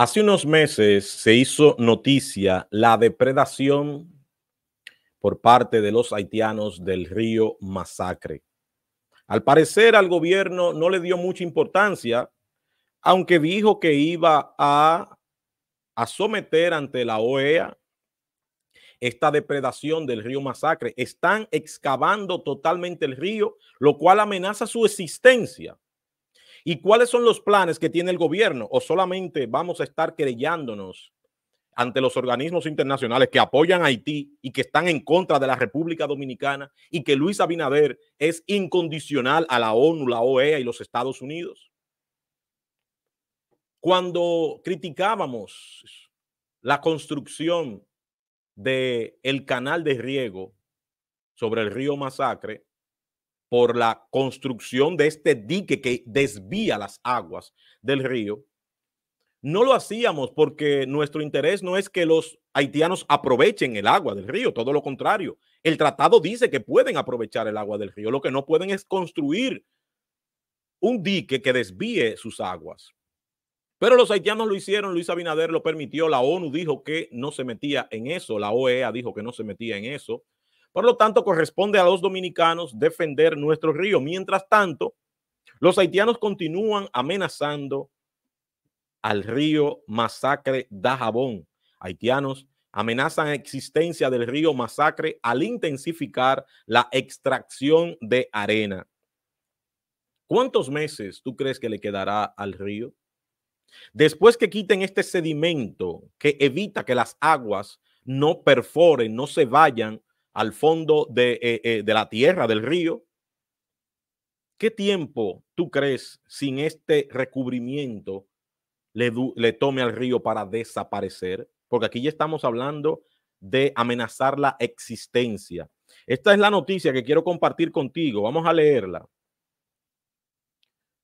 Hace unos meses se hizo noticia la depredación por parte de los haitianos del río Masacre. Al parecer al gobierno no le dio mucha importancia, aunque dijo que iba a someter ante la OEA esta depredación del río Masacre. Están excavando totalmente el río, lo cual amenaza su existencia. ¿Y cuáles son los planes que tiene el gobierno? ¿O solamente vamos a estar querellándonos ante los organismos internacionales que apoyan a Haití y que están en contra de la República Dominicana y que Luis Abinader es incondicional a la ONU, la OEA y los Estados Unidos? Cuando criticábamos la construcción del canal de riego sobre el río Masacre, por la construcción de este dique que desvía las aguas del río, no lo hacíamos porque nuestro interés no es que los haitianos aprovechen el agua del río, todo lo contrario. El tratado dice que pueden aprovechar el agua del río, lo que no pueden es construir un dique que desvíe sus aguas. Pero los haitianos lo hicieron, Luis Abinader lo permitió, la ONU dijo que no se metía en eso, la OEA dijo que no se metía en eso. Por lo tanto, corresponde a los dominicanos defender nuestro río. Mientras tanto, los haitianos continúan amenazando al río Masacre Dajabón. Haitianos amenazan la existencia del río Masacre al intensificar la extracción de arena. ¿Cuántos meses tú crees que le quedará al río? Después que quiten este sedimento que evita que las aguas no perforen, no se vayan al fondo de la tierra del río, ¿qué tiempo tú crees sin este recubrimiento le tome al río para desaparecer? Porque aquí ya estamos hablando de amenazar la existencia. Esta es la noticia que quiero compartir contigo. Vamos a leerla.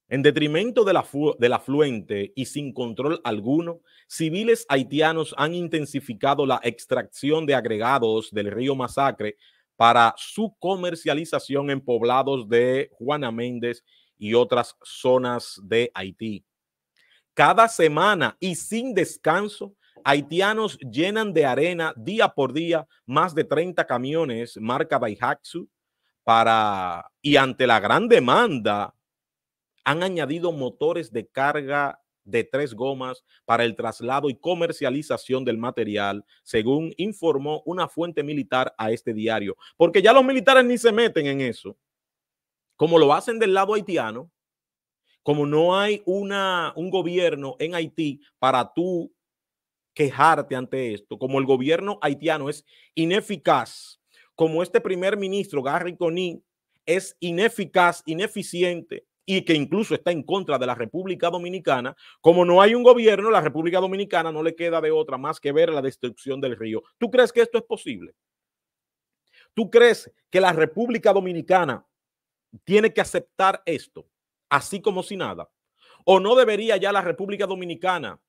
En detrimento del afluente y sin control alguno, civiles haitianos han intensificado la extracción de agregados del río Masacre para su comercialización en poblados de Juana Méndez y otras zonas de Haití. Cada semana y sin descanso, haitianos llenan de arena día por día más de 30 camiones marca Baijaxu y ante la gran demanda, han añadido motores de carga de 3 gomas para el traslado y comercialización del material, según informó una fuente militar a este diario. Porque ya los militares ni se meten en eso. Como lo hacen del lado haitiano, como no hay un gobierno en Haití para tú quejarte ante esto, como el gobierno haitiano es ineficaz, como este primer ministro Garry Conille es ineficaz, ineficiente, y que incluso está en contra de la República Dominicana, como no hay un gobierno, la República Dominicana no le queda de otra más que ver la destrucción del río. ¿Tú crees que esto es posible? ¿Tú crees que la República Dominicana tiene que aceptar esto, así como si nada? ¿O no debería ya la República Dominicana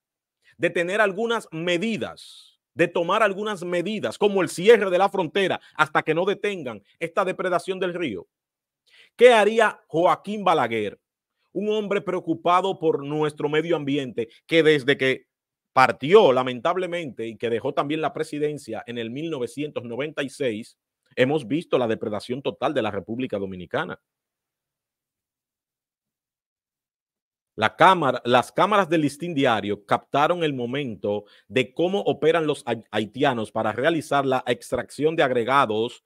de tener algunas medidas, de tomar algunas medidas, como el cierre de la frontera, hasta que no detengan esta depredación del río? ¿Qué haría Joaquín Balaguer, un hombre preocupado por nuestro medio ambiente, que desde que partió, lamentablemente, y que dejó también la presidencia en el 1996, hemos visto la depredación total de la República Dominicana? Las cámaras del Listín Diario captaron el momento de cómo operan los haitianos para realizar la extracción de agregados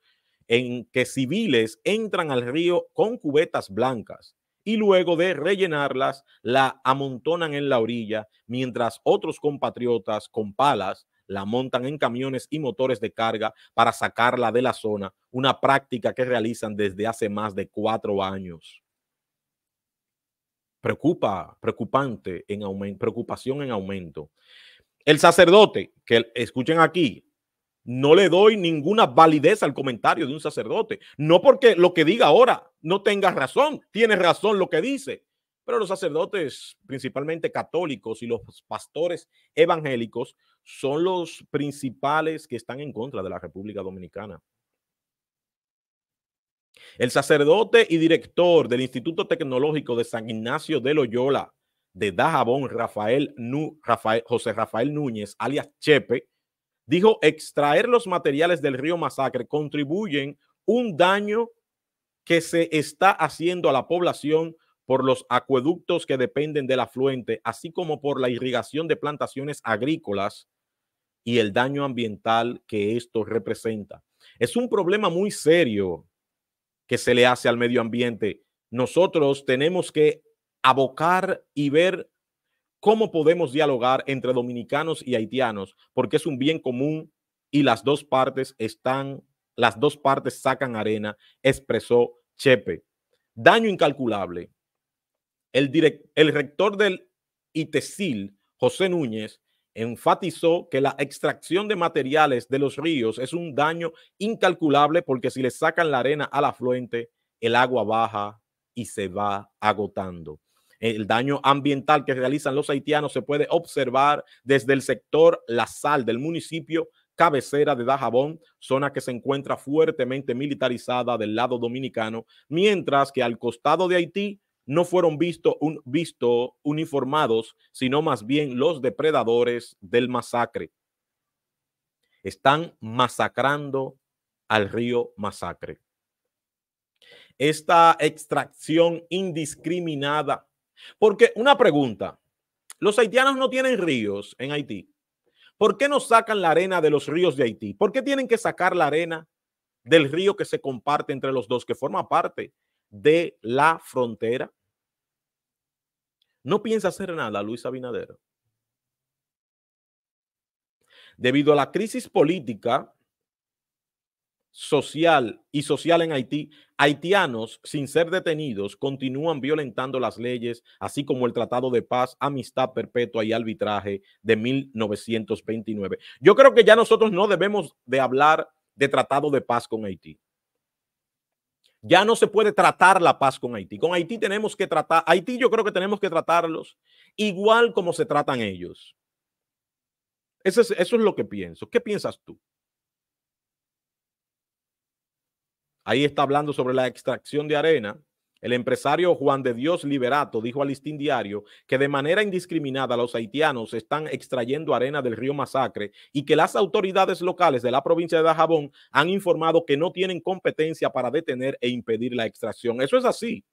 en que civiles entran al río con cubetas blancas y luego de rellenarlas la amontonan en la orilla, mientras otros compatriotas con palas la montan en camiones y motores de carga para sacarla de la zona, una práctica que realizan desde hace más de 4 años. Preocupación en aumento. El sacerdote, que escuchen aquí, no le doy ninguna validez al comentario de un sacerdote. No porque lo que diga ahora no tenga razón. Tiene razón lo que dice. Pero los sacerdotes, principalmente católicos, y los pastores evangélicos son los principales que están en contra de la República Dominicana. El sacerdote y director del Instituto Tecnológico de San Ignacio de Loyola, de Dajabón, José Rafael Núñez, alias Chepe, dijo: extraer los materiales del río Masacre contribuyen un daño que se está haciendo a la población por los acueductos que dependen del afluente, así como por la irrigación de plantaciones agrícolas y el daño ambiental que esto representa. Es un problema muy serio que se le hace al medio ambiente. Nosotros tenemos que abocar y ver cómo podemos dialogar entre dominicanos y haitianos, porque es un bien común y las dos partes sacan arena, expresó Chepe. Daño incalculable. El rector del ITESIL, José Núñez, enfatizó que la extracción de materiales de los ríos es un daño incalculable, porque si le sacan la arena al afluente, el agua baja y se va agotando. El daño ambiental que realizan los haitianos se puede observar desde el sector La Sal del municipio cabecera de Dajabón, zona que se encuentra fuertemente militarizada del lado dominicano, mientras que al costado de Haití no fueron visto uniformados, sino más bien los depredadores del masacre. Están masacrando al río Masacre. Esta extracción indiscriminada, porque una pregunta, los haitianos no tienen ríos en Haití. ¿Por qué no sacan la arena de los ríos de Haití? ¿Por qué tienen que sacar la arena del río que se comparte entre los dos, que forma parte de la frontera? No piensa hacer nada Luis Abinader. Debido a la crisis política, social en Haití, haitianos sin ser detenidos continúan violentando las leyes, así como el Tratado de Paz, Amistad Perpetua y Arbitraje de 1929. Yo creo que ya nosotros no debemos de hablar de Tratado de Paz con Haití. Ya no se puede tratar la paz con Haití. Con Haití tenemos que tratar, Haití yo creo que tenemos que tratarlos igual como se tratan ellos. Eso es lo que pienso. ¿Qué piensas tú? Ahí está hablando sobre la extracción de arena. El empresario Juan de Dios Liberato dijo al Listín Diario que de manera indiscriminada los haitianos están extrayendo arena del río Masacre y que las autoridades locales de la provincia de Dajabón han informado que no tienen competencia para detener e impedir la extracción. Eso es así.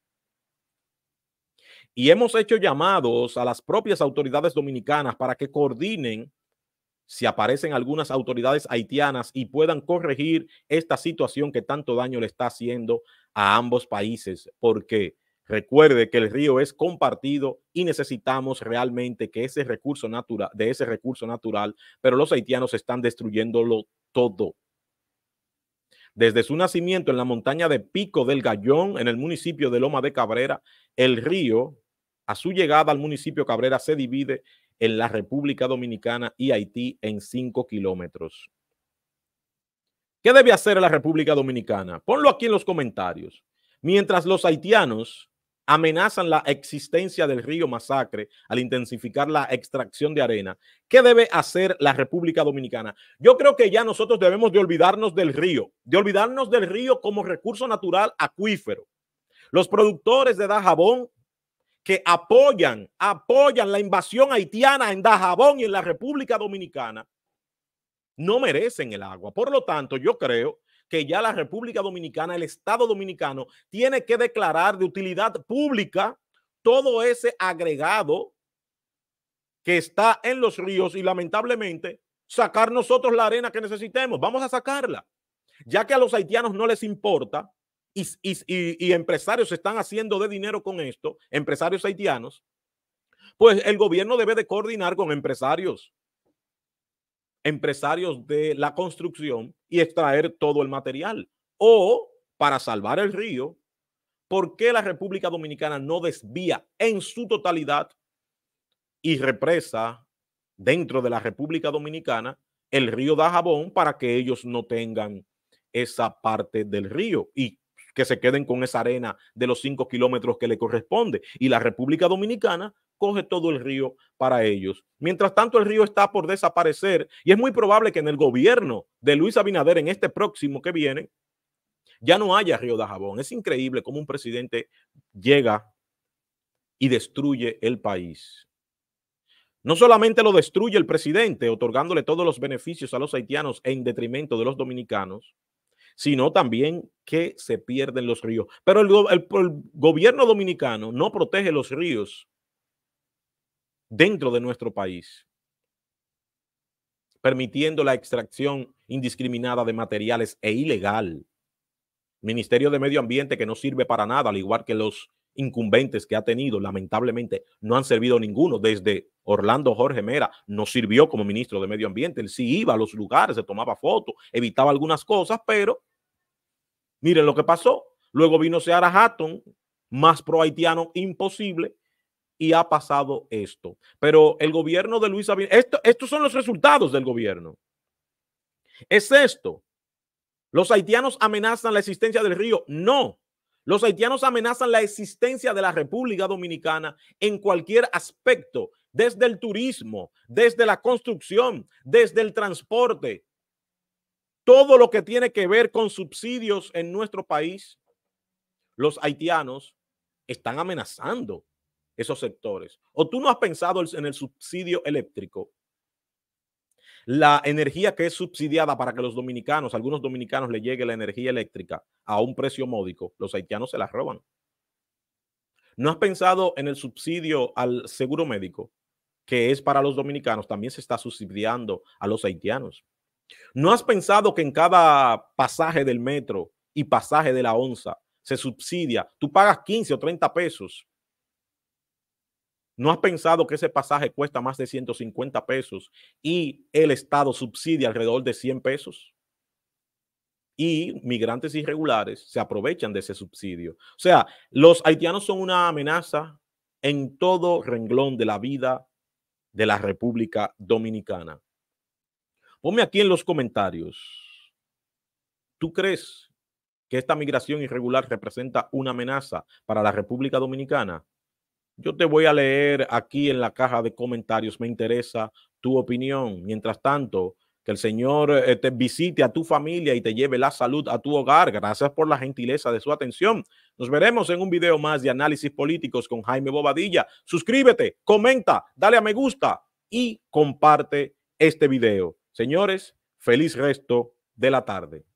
Y hemos hecho llamados a las propias autoridades dominicanas para que coordinen si aparecen algunas autoridades haitianas y puedan corregir esta situación que tanto daño le está haciendo a ambos países, porque recuerde que el río es compartido y necesitamos realmente que ese recurso natural, pero los haitianos están destruyéndolo todo. Desde su nacimiento en la montaña de Pico del Gallón, en el municipio de Loma de Cabrera, el río, a su llegada al municipio Cabrera, se divide en la República Dominicana y Haití en 5 kilómetros. ¿Qué debe hacer la República Dominicana? Ponlo aquí en los comentarios. Mientras los haitianos amenazan la existencia del río Masacre al intensificar la extracción de arena, ¿qué debe hacer la República Dominicana? Yo creo que ya nosotros debemos de olvidarnos del río, como recurso natural acuífero. Los productores de Dajabón que apoyan la invasión haitiana en Dajabón y en la República Dominicana, no merecen el agua. Por lo tanto, yo creo que ya la República Dominicana, el Estado Dominicano, tiene que declarar de utilidad pública todo ese agregado que está en los ríos y lamentablemente sacar nosotros la arena que necesitemos. Vamos a sacarla, ya que a los haitianos no les importa. Y empresarios se están haciendo de dinero con esto, empresarios haitianos, pues el gobierno debe de coordinar con empresarios de la construcción y extraer todo el material. O para salvar el río, ¿por qué la República Dominicana no desvía en su totalidad y represa dentro de la República Dominicana el río Dajabón para que ellos no tengan esa parte del río y que se queden con esa arena de los 5 kilómetros que le corresponde? Y la República Dominicana coge todo el río para ellos. Mientras tanto, el río está por desaparecer y es muy probable que en el gobierno de Luis Abinader, en este próximo que viene, ya no haya río Dajabón. Es increíble cómo un presidente llega y destruye el país. No solamente lo destruye el presidente, otorgándole todos los beneficios a los haitianos en detrimento de los dominicanos, sino también que se pierden los ríos. Pero el gobierno dominicano no protege los ríos dentro de nuestro país, permitiendo la extracción indiscriminada de materiales e ilegal. Ministerio de Medio Ambiente que no sirve para nada, al igual que los incumbentes que ha tenido, lamentablemente no han servido ninguno. Desde Orlando Jorge Mera no sirvió como ministro de Medio Ambiente. Él sí iba a los lugares, se tomaba fotos, evitaba algunas cosas, pero miren lo que pasó. Luego vino Ceara Hatton, más pro haitiano imposible, y ha pasado esto. Pero el gobierno de Luis Abinader, estos son los resultados del gobierno. ¿Es esto? ¿Los haitianos amenazan la existencia del río? No. Los haitianos amenazan la existencia de la República Dominicana en cualquier aspecto, desde el turismo, desde la construcción, desde el transporte. Todo lo que tiene que ver con subsidios en nuestro país, los haitianos están amenazando esos sectores. ¿O tú no has pensado en el subsidio eléctrico? La energía que es subsidiada para que los dominicanos, algunos dominicanos, le llegue la energía eléctrica a un precio módico, los haitianos se la roban. ¿No has pensado en el subsidio al seguro médico, que es para los dominicanos? También se está subsidiando a los haitianos. ¿No has pensado que en cada pasaje del metro y pasaje de la onza se subsidia? Tú pagas 15 o 30 pesos. ¿No has pensado que ese pasaje cuesta más de 150 pesos y el Estado subsidia alrededor de 100 pesos? Y migrantes irregulares se aprovechan de ese subsidio. O sea, los haitianos son una amenaza en todo renglón de la vida de la República Dominicana. Ponme aquí en los comentarios. ¿Tú crees que esta migración irregular representa una amenaza para la República Dominicana? Yo te voy a leer aquí en la caja de comentarios. Me interesa tu opinión. Mientras tanto, que el Señor te visite a tu familia y te lleve la salud a tu hogar. Gracias por la gentileza de su atención. Nos veremos en un video más de análisis políticos con Jaime Bobadilla. Suscríbete, comenta, dale a me gusta y comparte este video. Señores, feliz resto de la tarde.